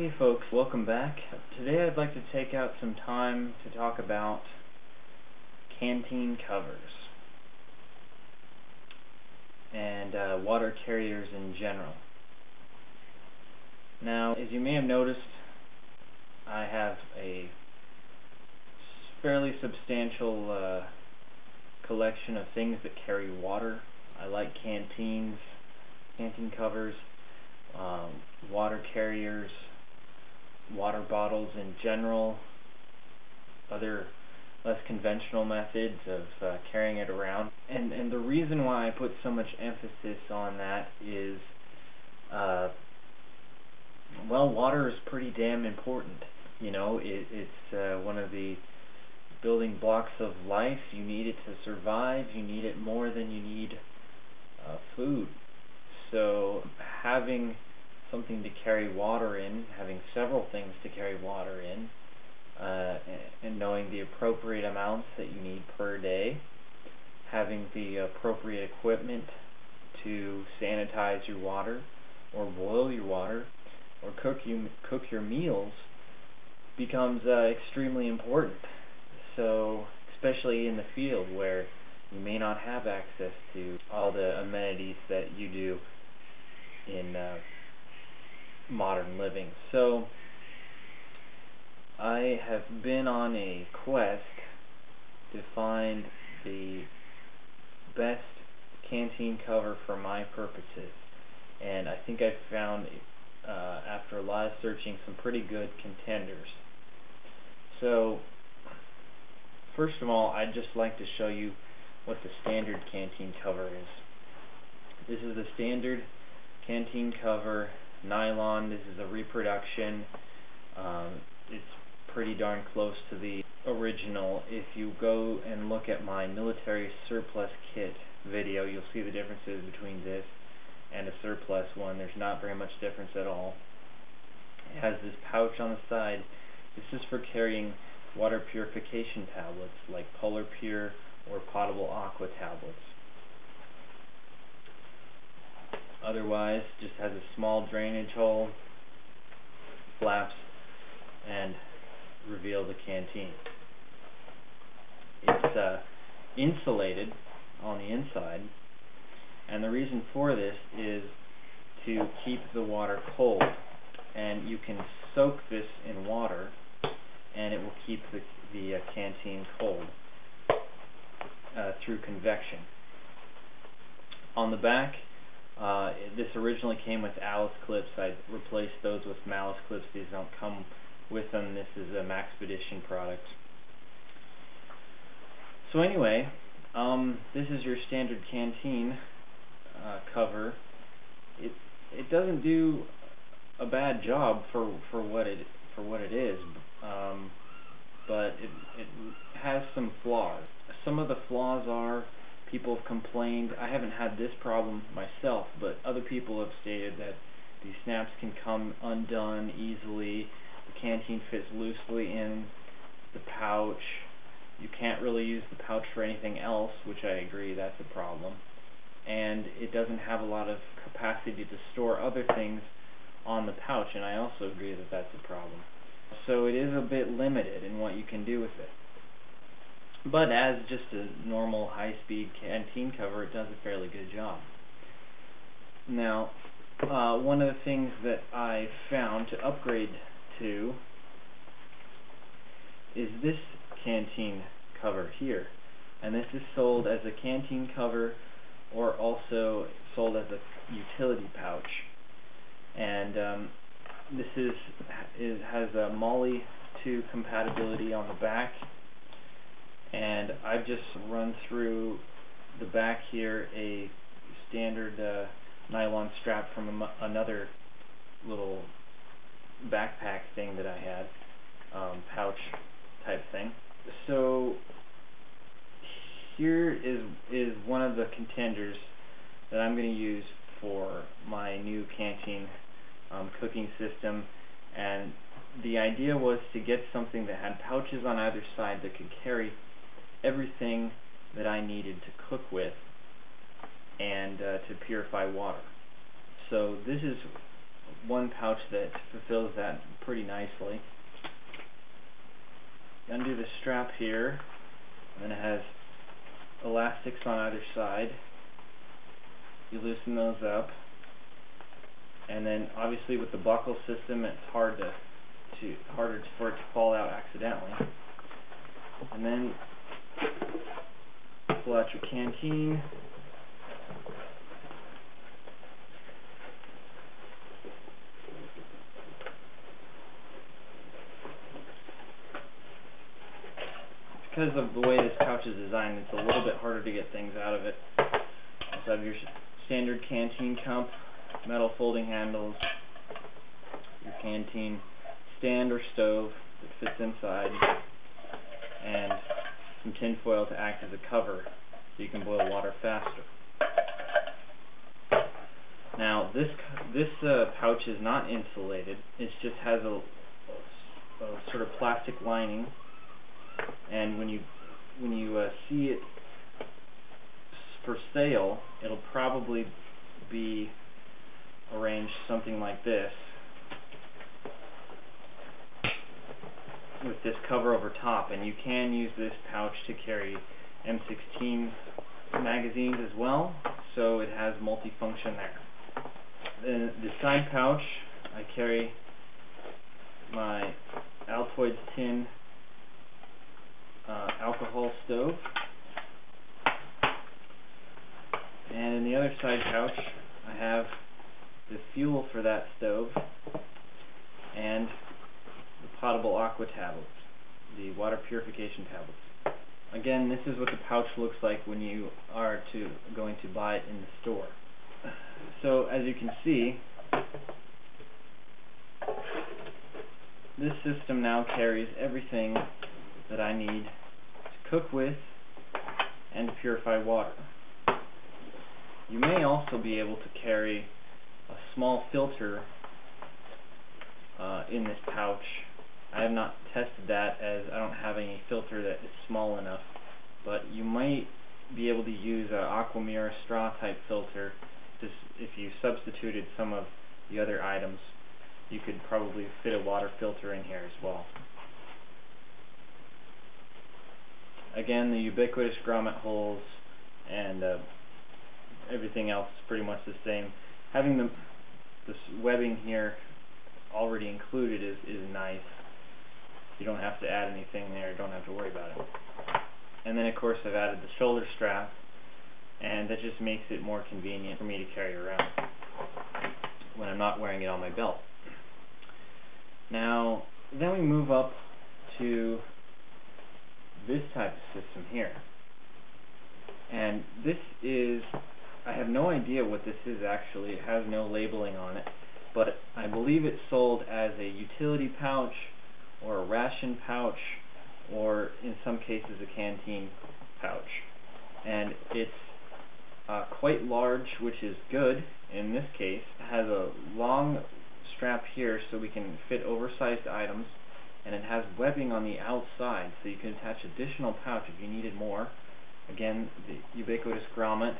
Okay folks, welcome back. Today I'd like to take out some time to talk about canteen covers and water carriers in general. Now, as you may have noticed, I have a fairly substantial collection of things that carry water. I like canteens, canteen covers, water carriers, water bottles in general, other less conventional methods of carrying it around. And the reason why I put so much emphasis on that is, well, water is pretty damn important. You know, it's one of the building blocks of life. You need it to survive. You need it more than you need food. So having something to carry water in, having several things to carry water in, and knowing the appropriate amounts that you need per day, having the appropriate equipment to sanitize your water, or boil your water, or cook your meals, becomes extremely important. So, especially in the field where you may not have access to all the amenities that you do in modern living. So I have been on a quest to find the best canteen cover for my purposes, and I think I found, after a lot of searching, some pretty good contenders. So first of all, I'd just like to show you what the standard canteen cover is. This is the standard canteen cover, nylon. This is a reproduction. It's pretty darn close to the original. If you go and look at my military surplus kit video, you'll see the differences between this and a surplus one. There's not very much difference at all. It has this pouch on the side. This is for carrying water purification tablets like Polar Pure or Potable Aqua tablets. Otherwise, just has a small drainage hole, flaps, and reveal the canteen. It's insulated on the inside, and the reason for this is to keep the water cold. And you can soak this in water, and it will keep the canteen cold through convection. On the back, this originally came with Alice clips. I replaced those with Malice clips. These don't come with them. This is a Maxpedition product. So anyway, this is your standard canteen cover. It doesn't do a bad job for what it is, but it has some flaws. Some of the flaws are, people have complained, I haven't had this problem myself, but other people have stated that the snaps can come undone easily, the canteen fits loosely in the pouch, you can't really use the pouch for anything else, which I agree, that's a problem, and it doesn't have a lot of capacity to store other things on the pouch, and I also agree that that's a problem. So it is a bit limited in what you can do with it. But as just a normal high-speed canteen cover, it does a fairly good job. Now, one of the things that I found to upgrade to is this canteen cover here. And this is sold as a canteen cover, or also sold as a utility pouch. And this has a MOLLE 2 compatibility on the back. And I've just run through the back here a standard nylon strap from another little backpack thing that I had, pouch type thing. So here is one of the contenders that I'm going to use for my new canteen cooking system, and the idea was to get something that had pouches on either side that could carry everything that I needed to cook with and to purify water. So this is one pouch that fulfills that pretty nicely. Undo the strap here, and then it has elastics on either side. You loosen those up, and then obviously with the buckle system, it's harder for it to fall out accidentally. And then pull out your canteen. Because of the way this pouch is designed, it's a little bit harder to get things out of it. So you have your standard canteen cup, metal folding handles, your canteen stand or stove that fits inside, and some tin foil to act as a cover so you can boil water faster. Now this pouch is not insulated. It just has a sort of plastic lining, and when you see it for sale, it'll probably be arranged something like this, with this cover over top. And you can use this pouch to carry M16 magazines as well, so it has multifunction there. In the side pouch, I carry my Altoids tin alcohol stove, and in the other side pouch I have the fuel for that stove and the Potable Aqua tablets, the water purification tablets. Again, this is what the pouch looks like when you are going to buy it in the store. So as you can see, this system now carries everything that I need to cook with and to purify water. You may also be able to carry a small filter in this pouch. I have not tested that, as I don't have any filter that is small enough, but you might be able to use an Aquamira straw type filter. Just if you substituted some of the other items, you could probably fit a water filter in here as well. Again, the ubiquitous grommet holes and everything else is pretty much the same. Having this webbing here already included is nice. You don't have to add anything there, don't have to worry about it. And then of course I've added the shoulder strap, and that just makes it more convenient for me to carry around when I'm not wearing it on my belt. Now, then we move up to this type of system here. And this is, I have no idea what this is actually, it has no labeling on it, but I believe it's sold as a utility pouch or a ration pouch, or in some cases a canteen pouch. And it's quite large, which is good in this case. It has a long strap here so we can fit oversized items, and it has webbing on the outside so you can attach additional pouch if you needed more. Again, the ubiquitous grommet,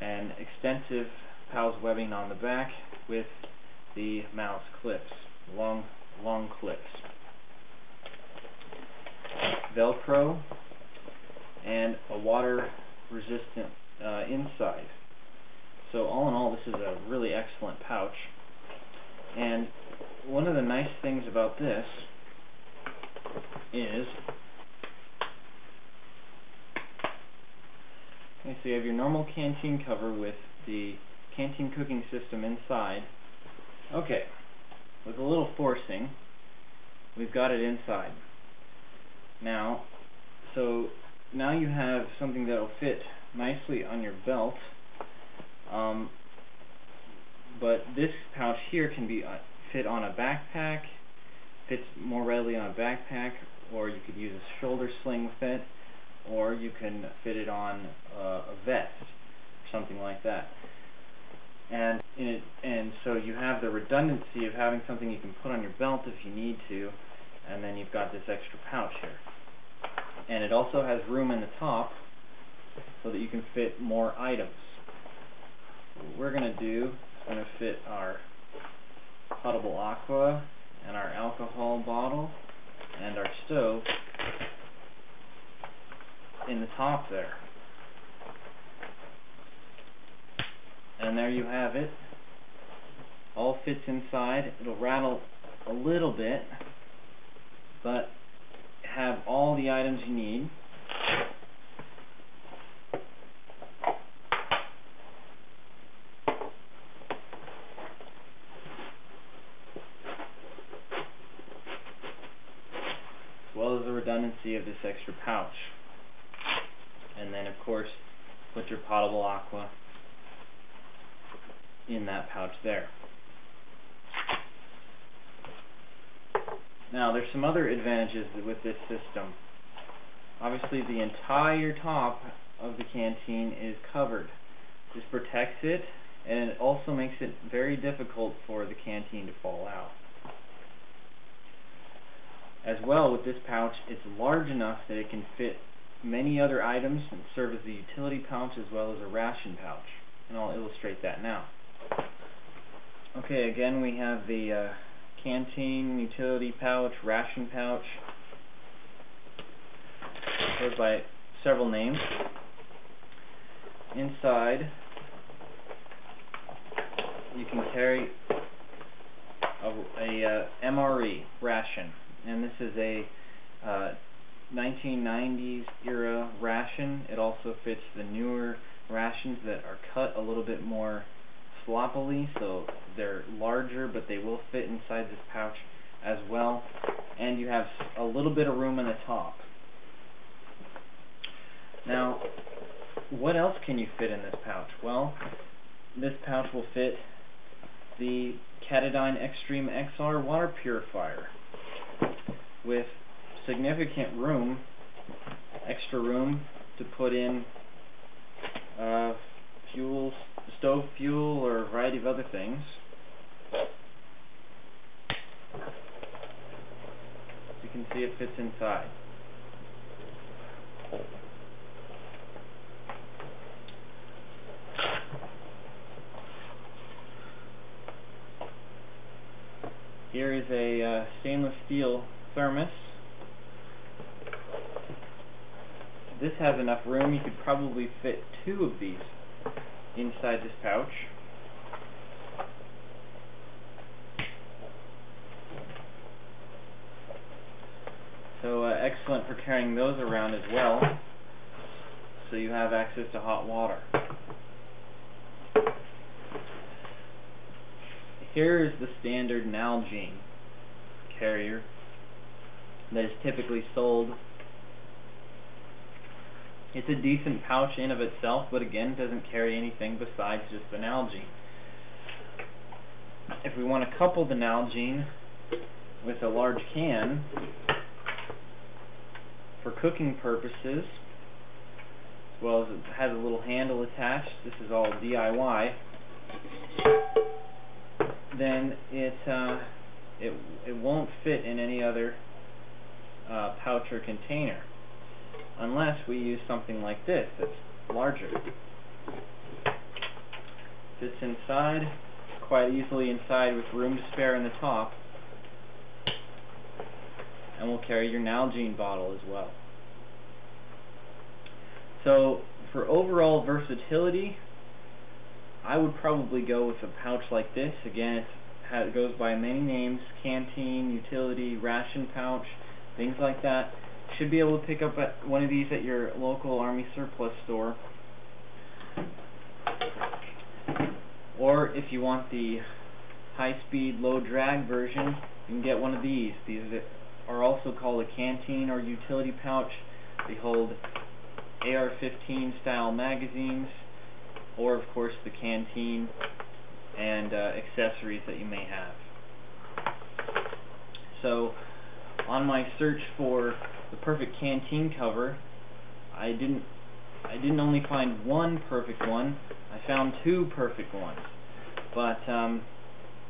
and extensive PALS webbing on the back with the mouse clips, long clips. Velcro and a water resistant inside. So all in all, this is a really excellent pouch. And one of the nice things about this is, so you have your normal canteen cover with the canteen cooking system inside. Okay, with a little forcing, we've got it inside. Now, so now you have something that will fit nicely on your belt, but this pouch here can be fit on a backpack, fits more readily on a backpack, or you could use a shoulder sling with it, or you can fit it on a vest or something like that. And so you have the redundancy of having something you can put on your belt if you need to, and then you've got this extra pouch here. And it also has room in the top so that you can fit more items. What we're going to do is going to fit our Potable Aqua and our alcohol bottle and our stove in the top there. And there you have it. All fits inside. It'll rattle a little bit, but have all the items you need. As well as the redundancy of this extra pouch. And then, of course, put your Potable Aqua in that pouch there. Now, there's some other advantages with this system. Obviously, the entire top of the canteen is covered. This protects it, and it also makes it very difficult for the canteen to fall out. As well, with this pouch, it's large enough that it can fit many other items and serve as a utility pouch as well as a ration pouch. And I'll illustrate that now. Okay, again, we have the canteen, utility pouch, ration pouch, goes by several names. Inside, you can carry a MRE ration, and this is a 1990s era ration. It also fits the newer rations that are cut a little bit more sloppily, so they're larger, but they will fit inside this pouch as well, and you have a little bit of room in the top. Now, what else can you fit in this pouch? Well, this pouch will fit the Katadyn Xtreme XR water purifier with significant room, extra room to put in fuels, stove fuel, or a variety of other things. As you can see, it fits inside. Here is a stainless steel thermos. This has enough room. You could probably fit two of these inside this pouch. So excellent for carrying those around as well, so you have access to hot water. Here is the standard Nalgene carrier that is typically sold. It's a decent pouch in of itself, but again, doesn't carry anything besides just the Nalgene. If we want to couple the Nalgene with a large can for cooking purposes, as well as it has a little handle attached, this is all DIY, then it won't fit in any other pouch or container, unless we use something like this that's larger. Fits inside, quite easily inside, with room to spare in the top, and we'll carry your Nalgene bottle as well. So for overall versatility, I would probably go with a pouch like this. Again, it goes by many names: canteen, utility, ration pouch, things like that. Should be able to pick up one of these at your local Army surplus store, or if you want the high-speed, low-drag version, you can get one of these. These are also called a canteen or utility pouch. They hold AR-15 style magazines, or of course the canteen and accessories that you may have. So, on my search for the perfect canteen cover, I didn't only find one perfect one. I found two perfect ones. But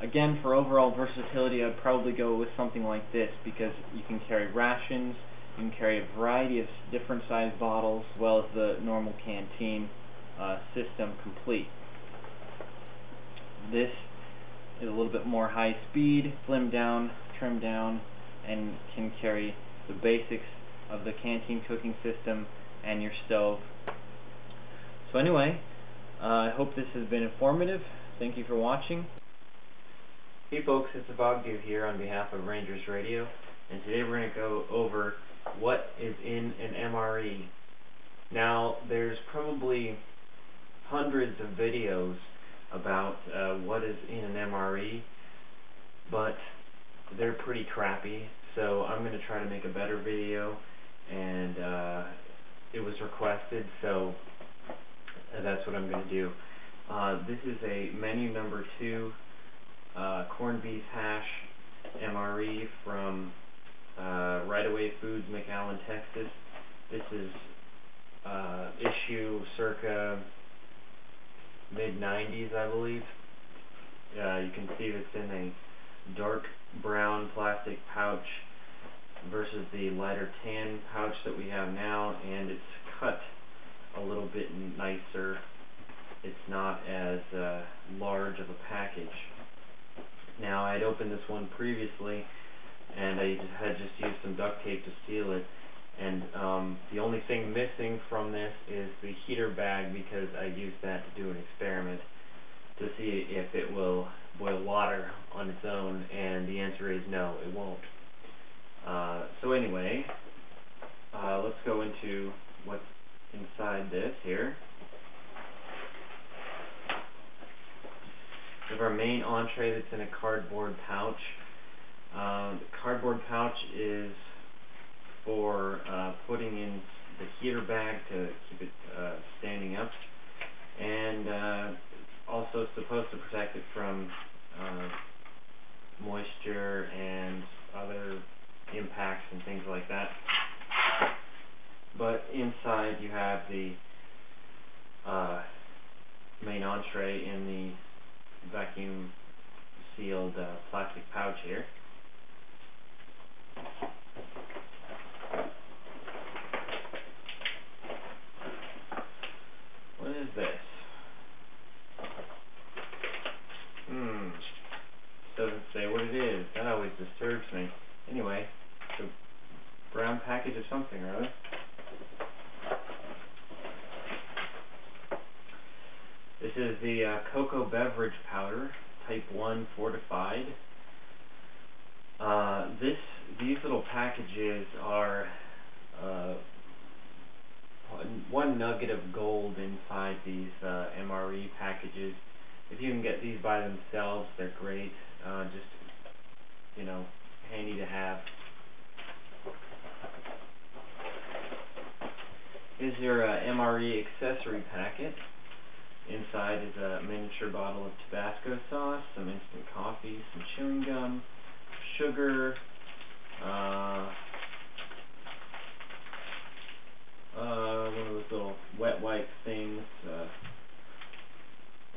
again, for overall versatility, I'd probably go with something like this, because you can carry rations, you can carry a variety of different sized bottles, as well as the normal canteen system complete. This is a little bit more high speed. speed, slim down, trim down, and can carry the basics of the canteen cooking system and your stove. So anyway, I hope this has been informative. Thank you for watching. Hey folks, it's Bogdu here on behalf of Rangers Radio, and today we're going to go over what is in an MRE. Now, there's probably hundreds of videos about what is in an MRE, but they're pretty crappy, so I'm going to try to make a better video, and it was requested, so that's what I'm going to do. This is a menu number 2 corned beef hash MRE from Right-Away Foods, McAllen, Texas. This is issue circa mid-90s, I believe. You can see it's in a dark brown plastic pouch versus the lighter tan pouch that we have now, and it's cut a little bit nicer. It's not as large of a package. Now, I had opened this one previously, and I had just used some duct tape to seal it, and the only thing missing from this is the heater bag, because I used that to do an experiment to see if it will boil water on its own, and the answer is no, it won't. So anyway, let's go into what's inside this here. We have our main entree that's in a cardboard pouch. The cardboard pouch is for putting in the heater bag to keep it standing up, and it's also supposed to protect it from moisture and other impacts and things like that. But inside you have the main entree in the vacuum sealed plastic pouch here. What is this? Doesn't say what it is. That always disturbs me. Anyway, it's a brown package of something or other. This is the cocoa beverage powder, type 1 fortified. These little packages are one nugget of gold inside these MRE packages. If you can get these by themselves, they're great. Just, you know, handy to have. Here's your MRE accessory packet. Inside is a miniature bottle of Tabasco sauce, some instant coffee, some chewing gum, sugar, one of those little wet wipe things,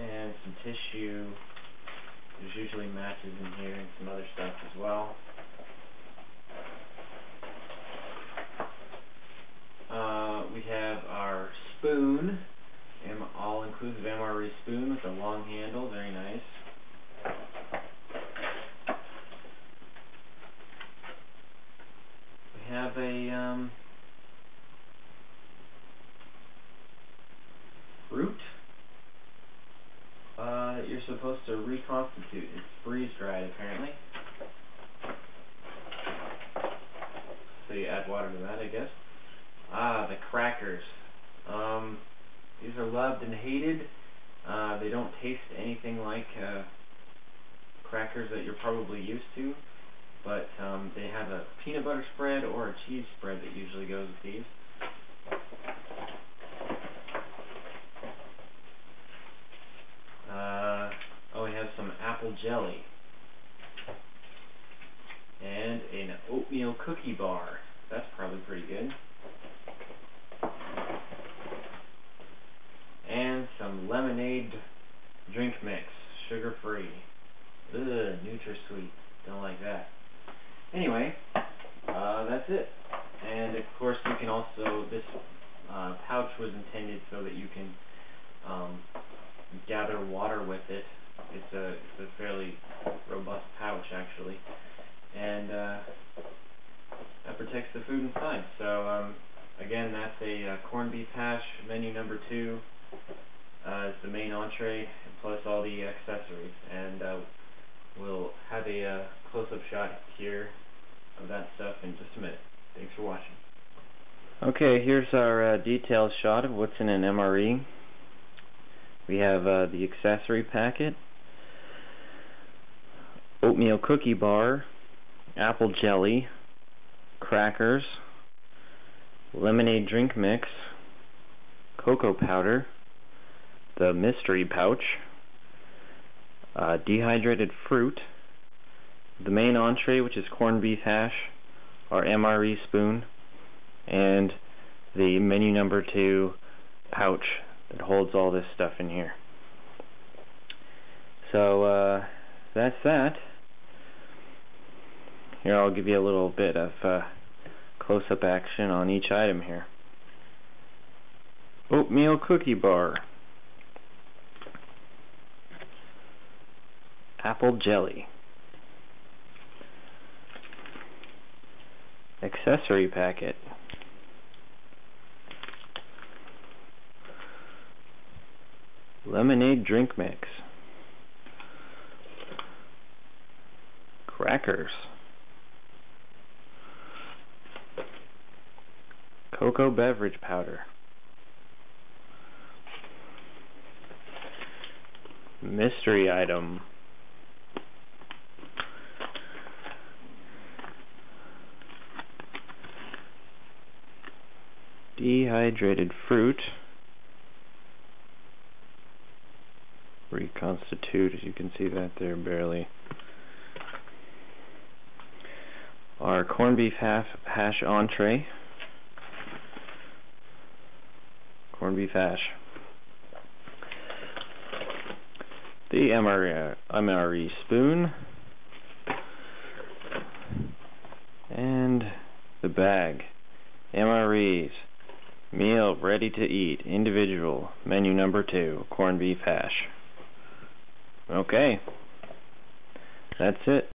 and some tissue. There's usually matches in here and some other stuff as well. We have our spoon, all-inclusive MRE spoon with a long handle, very nice. We have a fruit that you're supposed to reconstitute. It's freeze-dried, apparently. So you add water to that, I guess. Ah, the crackers. These are loved and hated. They don't taste anything like crackers that you're probably used to, but they have a peanut butter spread or a cheese spread that usually goes with these. We have some apple jelly and an oatmeal cookie bar. That's probably pretty good. And some lemonade drink mix, sugar-free. Ugh, NutraSweet. Don't like that. Anyway, that's it. And of course, you can also, this pouch was intended so that you can gather water with it. It's a fairly robust pouch, food inside. So again, that's a corned beef hash, menu number 2. It's the main entree, plus all the accessories. And we'll have a close-up shot here of that stuff in just a minute. Thanks for watching. Okay, here's our detailed shot of what's in an MRE. We have the accessory packet, oatmeal cookie bar, apple jelly, crackers, lemonade drink mix, cocoa powder, the mystery pouch, dehydrated fruit, the main entree, which is corned beef hash, our MRE spoon, and the menu number 2 pouch that holds all this stuff in here. So that's that. Here, I'll give you a little bit of close-up action on each item here. Oatmeal cookie bar, apple jelly, accessory packet, lemonade drink mix, crackers, cocoa beverage powder, mystery item, dehydrated fruit, reconstitute, you can see that there barely, our corned beef hash entree, corned beef hash, the MRE spoon, and the bag. MREs, meal ready to eat, individual, menu number 2, corned beef hash. Okay, that's it.